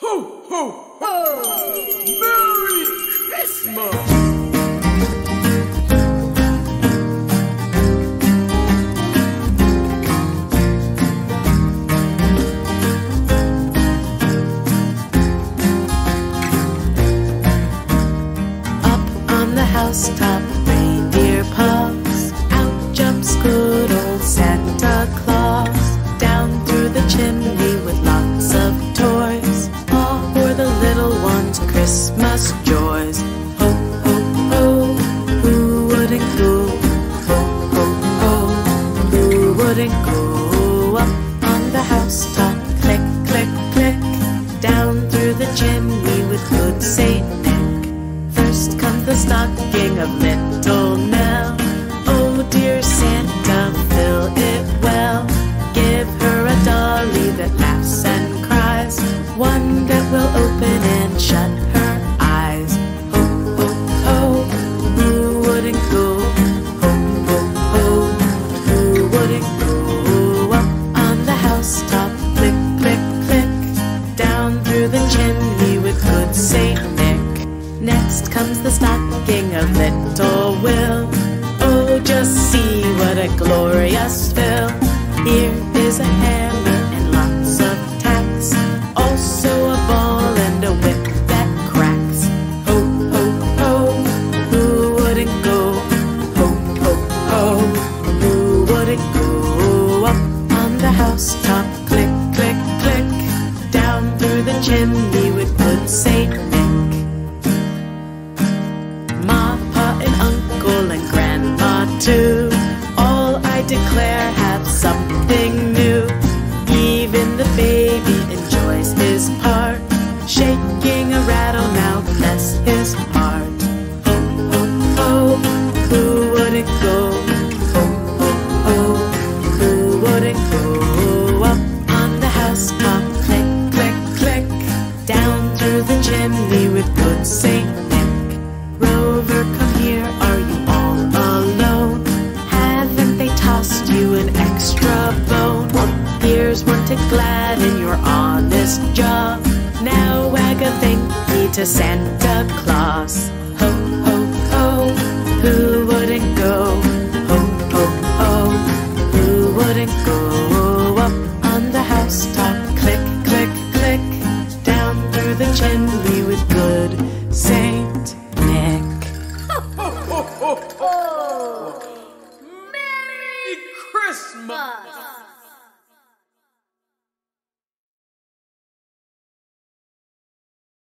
Ho, ho, ho! Merry Christmas! Housetop, reindeer paws, out jumps good old Santa Claus. Down through the chimney with lots of toys, all for the little ones' Christmas joys. Ho, ho, ho, who wouldn't go? Ho, ho, ho, who wouldn't go? Up on the housetop, click, click, click, down through the chimney with good Saint Nick. First comes the stocking of little Nell. Oh dear Santa, fill it well. Give her a dolly that laughs and cries, one that will open and shut her eyes. Ho, ho, ho, who wouldn't go? Ho, ho, ho, who wouldn't go? Up on the housetop, click, click, click, down through the chimney with good Saint. Next comes the stocking of little Will. Oh, just see what a glorious fill. Here is a hammer and lots of tacks, also a ball and a whip that cracks. Ho, ho, ho, who wouldn't go? Ho, ho, ho, who wouldn't go? Up on the housetop, click, click, click, down through the chimney with good Saint Nick. Too. All I declare have something new. Even the baby enjoys his part, shaking a rattle now, bless his heart. Ho, ho, ho, who wouldn't go? Ho, ho, ho, who wouldn't go? Up on the housetop, click, click, click, down through the chimney with good Saint Nick. Rover, come here, are you an extra bone? Here's one to gladden your honest jaw. Now wag a thank you to Santa Claus. Ho, ho, ho, who wouldn't go? Ho, ho, ho, who wouldn't go? Up on the housetop, click, click, click, down through the chimney with good Saint Nick. Ho, ho, ho, ho, ho. Christmas!